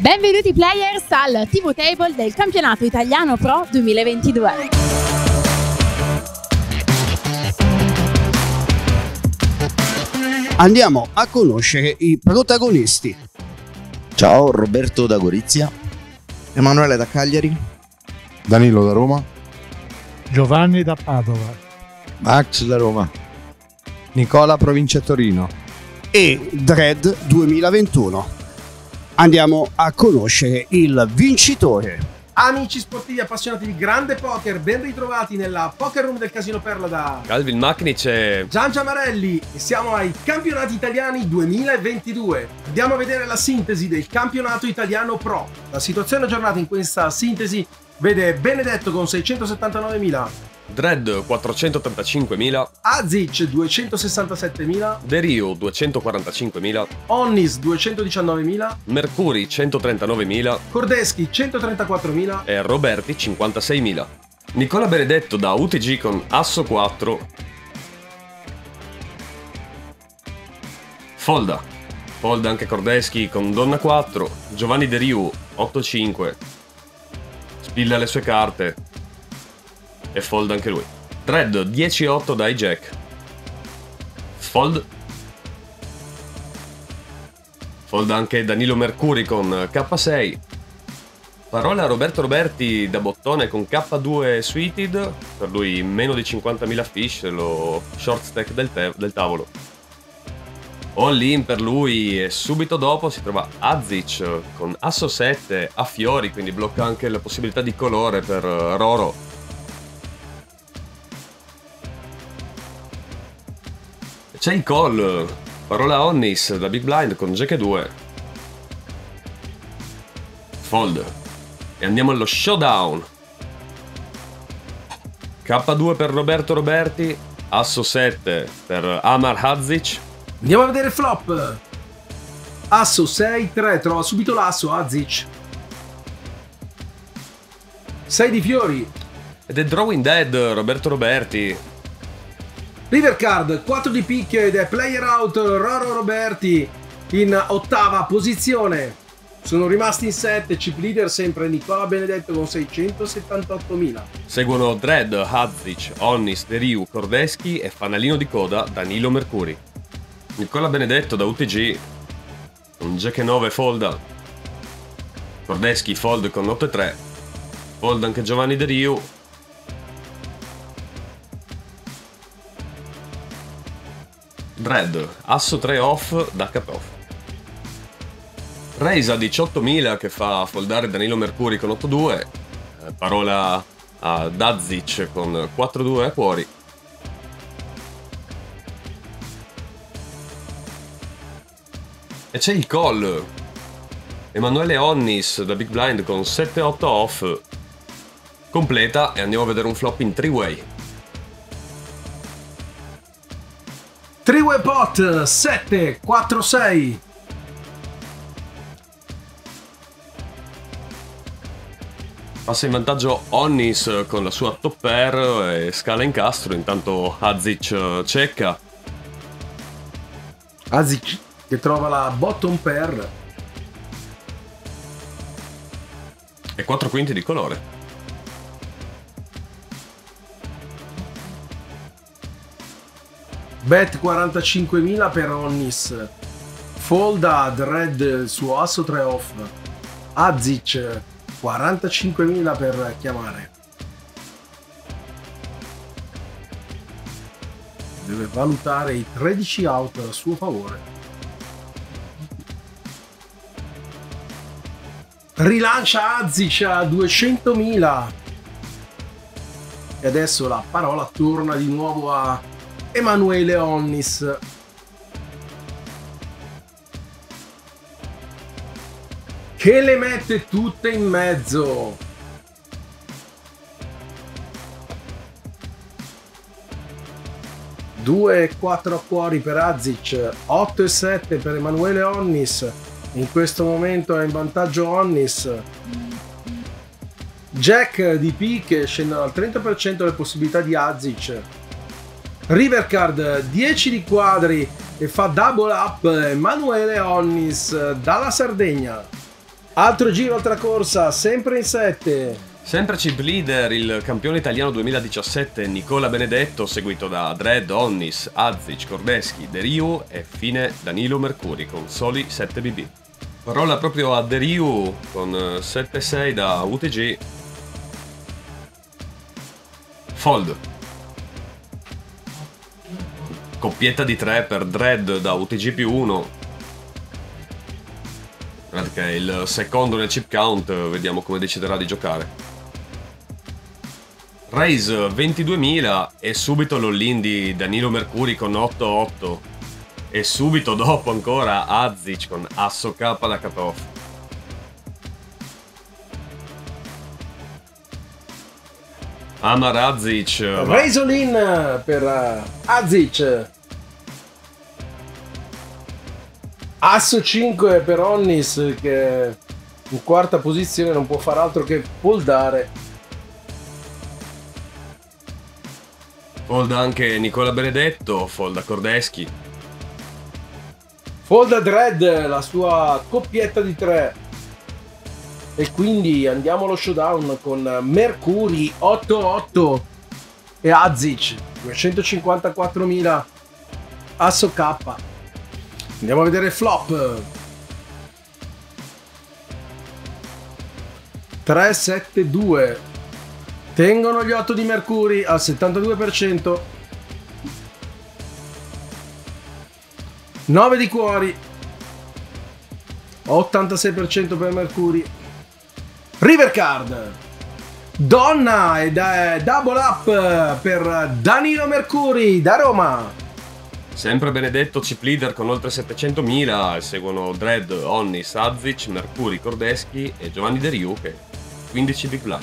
Benvenuti players al TV Table del Campionato Italiano Pro 2022. Andiamo a conoscere i protagonisti. Ciao, Roberto da Gorizia, Emanuele da Cagliari, Danilo da Roma, Giovanni da Padova, Max da Roma, Nicola provincia Torino e Dredd2021. Andiamo a conoscere il vincitore. Amici sportivi appassionati di grande poker, ben ritrovati nella Poker Room del Casino Perla da Calvin Machnitz e Gian Giammarelli, e siamo ai Campionati Italiani 2022. Andiamo a vedere la sintesi del Campionato Italiano Pro. La situazione aggiornata in questa sintesi vede Benedetto con 679.000, Dredd 485.000, Hadžić 267.000, Deriu 245.000, Onnis 219.000, Mercuri 139.000, Cordeschi 134.000 e Roberti 56.000. Nicola Benedetto da UTG con Asso 4, Folda anche Cordeschi con Donna 4, Giovanni Deriu 8-5, spilla le sue carte e fold anche lui. Dredd 10-8 dai jack, fold anche Danilo Mercuri con K6, parola Roberto Roberti da bottone con K2 suited, per lui meno di 50.000 fish, lo short stack del tavolo, all in per lui, e subito dopo si trova Hadžić con asso 7 a fiori, quindi blocca anche la possibilità di colore per Roro. C'è il call, parola Onnis da Big Blind con Jack 2, fold, e andiamo allo showdown. K2 per Roberto Roberti, Asso 7 per Amar Hadžić. Andiamo a vedere flop. Asso 6-3, trova subito l'asso Hadžić, 6 di fiori, ed è drawing dead Roberto Roberti. River card, 4 di picche ed è player out Roro Roberti in ottava posizione. Sono rimasti in 7, chip leader sempre Nicola Benedetto con 678.000. Seguono Dredd, Hadžić, Onnis, Deriu, Cordeschi e fanalino di coda Danilo Mercuri. Nicola Benedetto da UTG con Jack 9 folda, Cordeschi fold con 8-3, fold anche Giovanni Deriu. Dredd, asso 3 off da cap off. Raise a 18.000 che fa foldare Danilo Mercuri con 8-2, parola a Hadžić con 4-2 a cuori. E c'è il call, Emanuele Onnis da Big Blind con 7-8 off, completa, e andiamo a vedere un flop in 3-way. 3-way pot, 7-4-6. Passa in vantaggio Onnis con la sua top pair e scala incastro, intanto Hadžić cecca. Hadžić che trova la bottom pair. E 4 quinti di colore. Bet 45.000 per Onnis, folda Dredd su asso 3 off, Hadžić 45.000 per chiamare. Deve valutare i 13 out a suo favore. Rilancia Hadžić a 200.000 e adesso la parola torna di nuovo a Emanuele Onnis. Che le mette tutte in mezzo. E 4 a cuori per Hadžić, 8 e 7 per Emanuele Onnis. In questo momento è in vantaggio Onnis. Jack di picche, scendono al 30% le possibilità di Hadžić. River card, 10 di quadri e fa double up Emanuele Onnis dalla Sardegna. Altro giro, altra corsa, sempre in 7. Sempre cheerleader, il campione italiano 2017 Nicola Benedetto, seguito da Dredd, Onnis, Hadžić, Cordeschi, Deriu e fine Danilo Mercuri con soli 7 BB. Parola proprio a Deriu con 7-6 da UTG. Fold. Coppietta di 3 per Dredd da UTG più 1. Perché il secondo nel chip count, vediamo come deciderà di giocare. Raise 22.000 e subito l'all-in di Danilo Mercuri con 8-8 e subito dopo ancora Hadžić con asso K da cutoff. Amar Hadžić. Raise all-in per Hadžić. Asso 5 per Onnis, che in quarta posizione non può far altro che foldare. Folda anche Nicola Benedetto, folda Cordeschi. Folda Dredd, la sua coppietta di 3. E quindi andiamo allo showdown con Mercuri 8-8 e Hadžić 254.000 asso K. Andiamo a vedere flop. 3-7-2. Tengono gli 8 di Mercuri al 72%. 9 di cuori. 86% per Mercuri. River card. Donna ed double up per Danilo Mercuri da Roma. Sempre Benedetto chip leader con oltre 700.000, seguono Dredd, Onnis, Hadžić, Mercuri, Cordeschi e Giovanni Deriu che 15 big blind.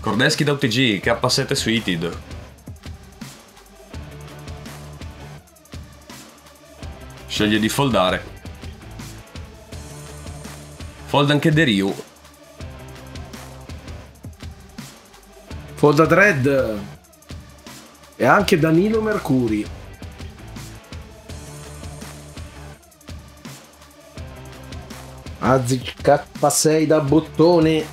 Cordeschi da UTG, K7 suited. Sceglie di foldare. Folda anche Deriu. Folda Dredd e anche Danilo Mercuri. Hadžić K6 da bottone.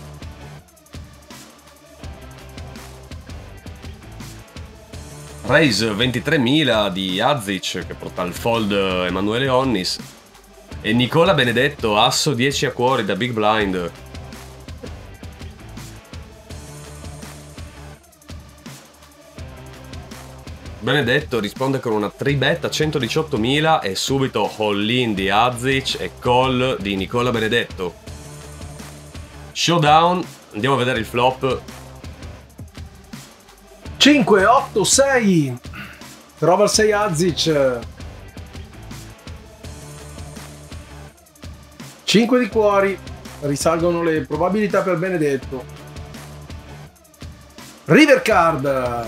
Raise 23.000 di Hadžić che porta al fold Emanuele Onnis. E Nicola Benedetto asso 10 a cuori da big blind. Benedetto risponde con una 3-bet a 118.000 e subito all-in di Hadžić e call di Nicola Benedetto. Showdown, andiamo a vedere il flop. 5-8-6, trova il 6 Hadžić. 5 di cuori, risalgono le probabilità per Benedetto. River card.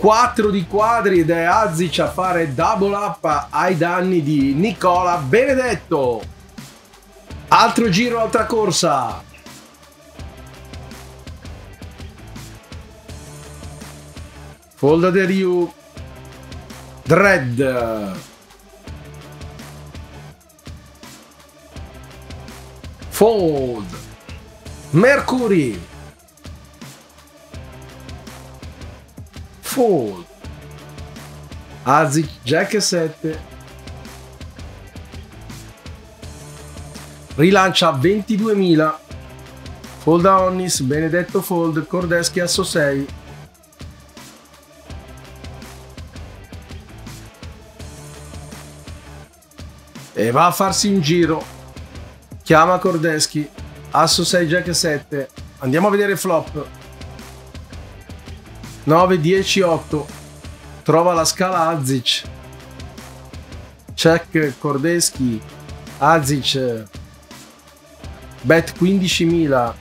4 di quadri ed è Hadžić a fare double up ai danni di Nicola Benedetto. Altro giro, altra corsa. Folda Deriu. Dredd. Fold. Mercuri. Fold. Hadžić jack 7. Rilancia 22.000. Folda Onnis, Benedetto fold, Cordeschi asso 6. E va a farsi un giro. Chiama Cordeschi, asso 6 jack 7. Andiamo a vedere flop. 9-10-8, trova la scala Hadžić, check Cordeschi, Hadžić, bet 15.000.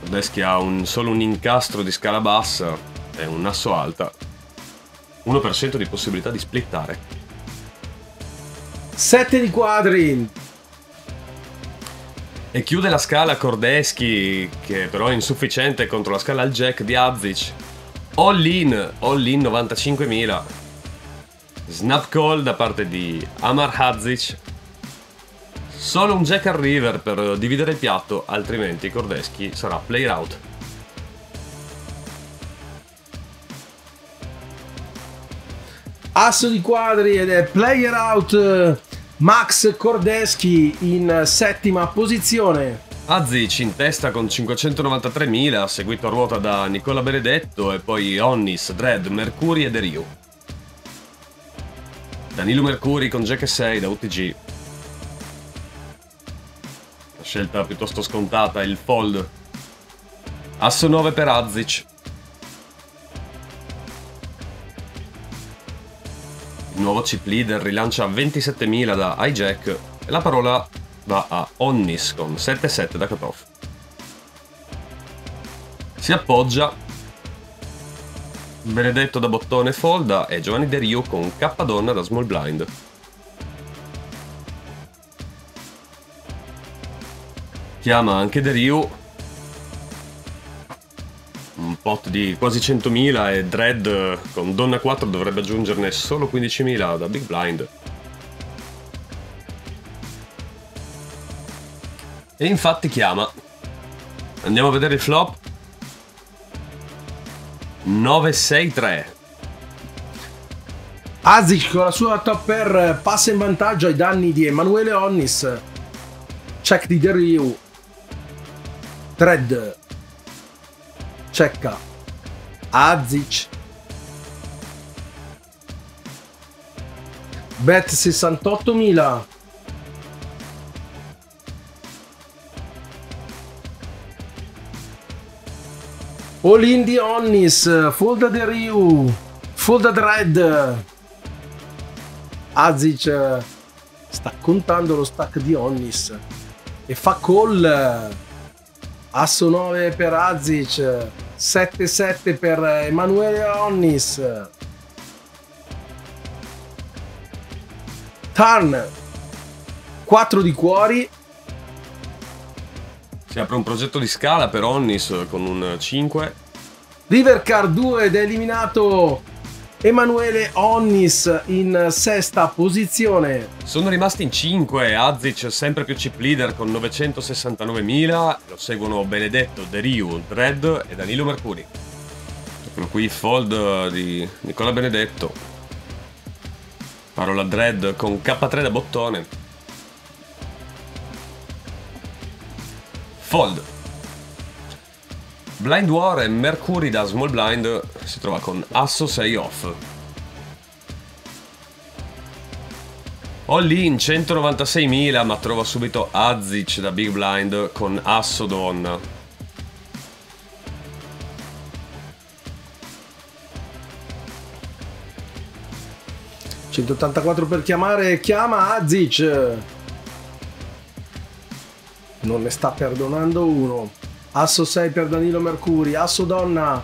Cordeschi ha solo un incastro di scala bassa e un asso alta, 1% di possibilità di splittare. 7 di quadri. E chiude la scala Cordeschi, che però è insufficiente contro la scala al jack di Hadžić. All in 95.000. Snap call da parte di Amar Hadžić. Solo un jack al river per dividere il piatto, altrimenti Cordeschi sarà player out. Asso di quadri ed è player out Max Cordeschi in settima posizione. Hadžić in testa con 593.000, seguito a ruota da Nicola Benedetto e poi Onnis, Dredd, Mercuri e Deriu. Danilo Mercuri con jack e 6 da UTG. La scelta piuttosto scontata, il fold. Asso 9 per Hadžić. Il nuovo chip leader rilancia 27.000 da hijack e la parola va a Onnis con 7-7 da cutoff. Si appoggia Benedetto da bottone folda e Giovanni Deriu con K donna da small blind. Chiama anche Deriu, un pot di quasi 100.000 e Dredd con donna 4 dovrebbe aggiungerne solo 15.000 da big blind. E infatti chiama. Andiamo a vedere il flop. 9-6-3. Hadžić con la sua top pair passa in vantaggio ai danni di Emanuele Onnis. Check di Deriu. Dredd. Checca. Hadžić. Bet 68.000. All in di Onnis, folda Deriu, folda Dredd. Hadžić sta contando lo stack di Onnis e fa call. Asso 9 per Hadžić, 7-7 per Emanuele Onnis. Turn, 4 di cuori. Si apre un progetto di scala per Onnis con un 5. River card 2 ed è eliminato Emanuele Onnis in sesta posizione. Sono rimasti in 5, Hadžić sempre più chip leader con 969.000, lo seguono Benedetto, Deriu, Dredd e Danilo Mercuri. Eccolo qui il fold di Nicola Benedetto. Parola Dredd con K3 da bottone. Fold. Blind War e Mercuri da small blind si trova con asso 6 off. All in 196.000, ma trova subito Hadžić da big blind con asso donna. $184 per chiamare, chiama Hadžić. Non ne sta perdonando uno. Asso 6 per Danilo Mercuri, asso donna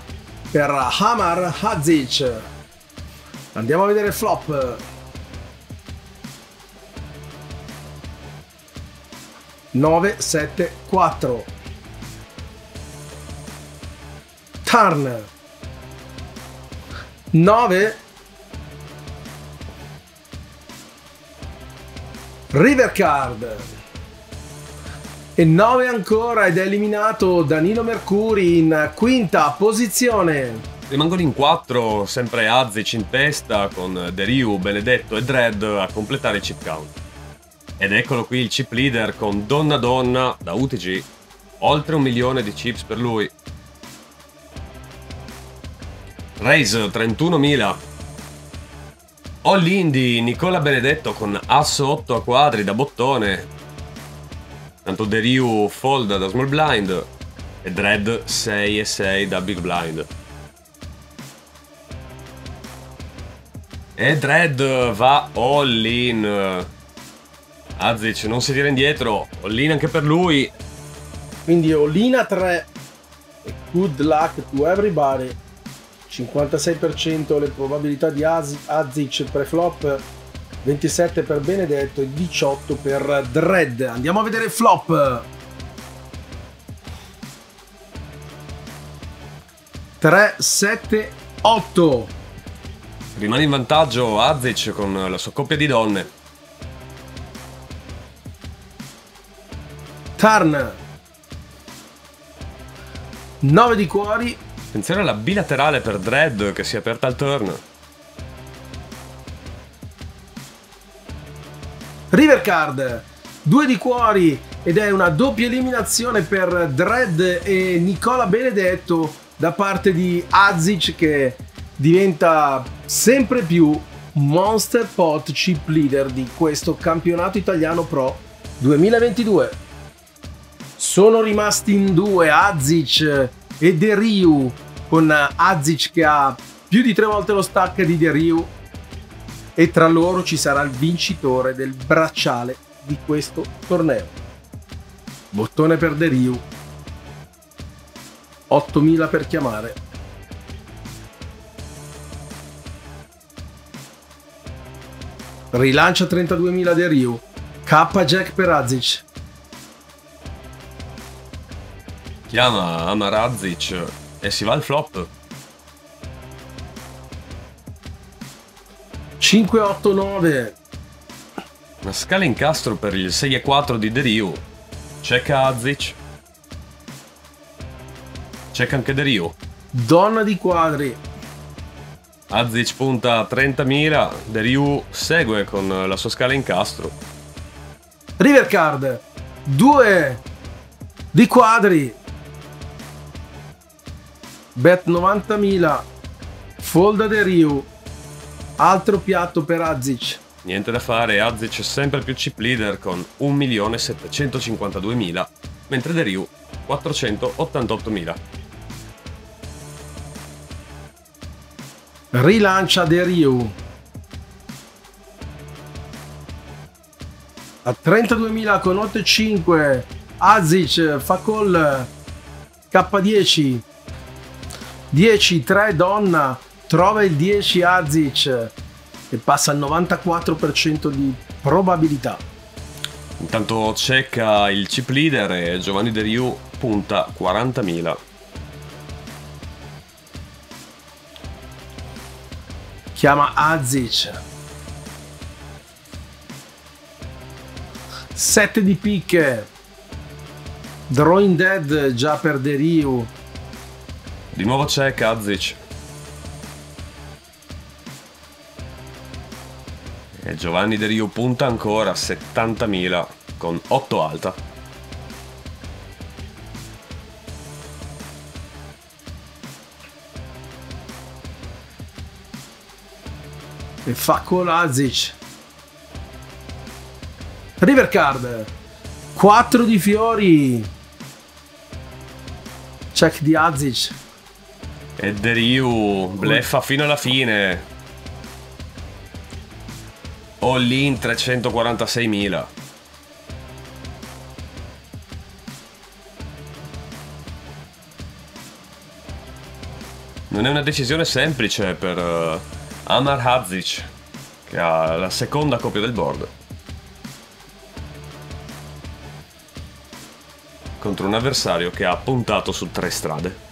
per Amar Hadžić. Andiamo a vedere il flop. 9-7-4. Turn. 9. River card. E 9 ancora ed è eliminato Danilo Mercuri in quinta posizione. Rimangono in 4, sempre Hadžić in testa con Deriu, Benedetto e Dredd a completare il chip count. Ed eccolo qui il chip leader con Donna Donna da UTG, oltre 1.000.000 di chips per lui. Raise 31.000. All in di Nicola Benedetto con asso 8 a quadri da bottone. Tanto Deriu folda da small blind e Dredd 6 e 6 da big blind. E Dredd va all in. Hadžić non si tira indietro, all in anche per lui. Quindi all in a 3. Good luck to everybody. 56% le probabilità di Hadžić pre-flop. 27 per Benedetto e 18 per Dredd. Andiamo a vedere il flop. 3-7-8. Rimane in vantaggio Hadžić con la sua coppia di donne. Turn 9 di cuori. Attenzione alla bilaterale per Dredd che si è aperta al turno. River card 2 di cuori ed è una doppia eliminazione per Dredd e Nicola Benedetto da parte di Hadžić, che diventa sempre più Monster Pot Chip Leader di questo Campionato Italiano Pro 2022. Sono rimasti in due Hadžić e Deriu, con Hadžić che ha più di 3 volte lo stack di Deriu, e tra loro ci sarà il vincitore del bracciale di questo torneo. Bottone per Deriu, 8.000 per chiamare. Rilancia 32.000 Deriu, K Jack per Hadžić. Chiama Amar Hadžić e si va al flop. 5-8-9. Una scala incastro per il 6-4 di Deriu. Checca Hadžić. Checca anche Deriu. Donna di quadri. Hadžić punta a 30.000. Deriu segue con la sua scala incastro. River card 2 di quadri. Bet 90.000. Folda Deriu. Altro piatto per Hadžić. Niente da fare, Hadžić è sempre più chip leader con 1.752.000, mentre Deriu 488.000. Rilancia Deriu a 32.000 con 8.5. Hadžić fa call K10. 10, 3 donna, trova il 10 Hadžić e passa al 94% di probabilità. Intanto checca il chip leader e Giovanni Deriu punta 40.000. Chiama Hadžić. 7 di picche. Drawing dead già per Deriu. Di nuovo check Hadžić. E Giovanni Deriu punta ancora 70.000 con 8 alta. E fa con Hadžić. River card 4 di fiori. Check di Hadžić. E Deriu bleffa fino alla fine. All in 346.000. Non è una decisione semplice per Amar Hadžić, che ha la seconda coppia del board, contro un avversario che ha puntato su 3 strade.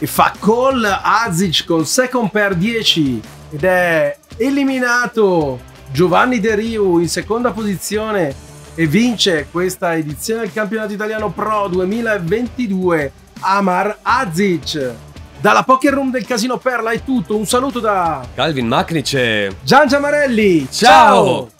E fa call Hadžić con second pair 10 ed è eliminato Giovanni Deriu in seconda posizione e vince questa edizione del Campionato Italiano Pro 2022 Amar Hadžić. Dalla Poker Room del Casino Perla è tutto, un saluto da Calvin Machnitz e Gian Giammarelli. Ciao!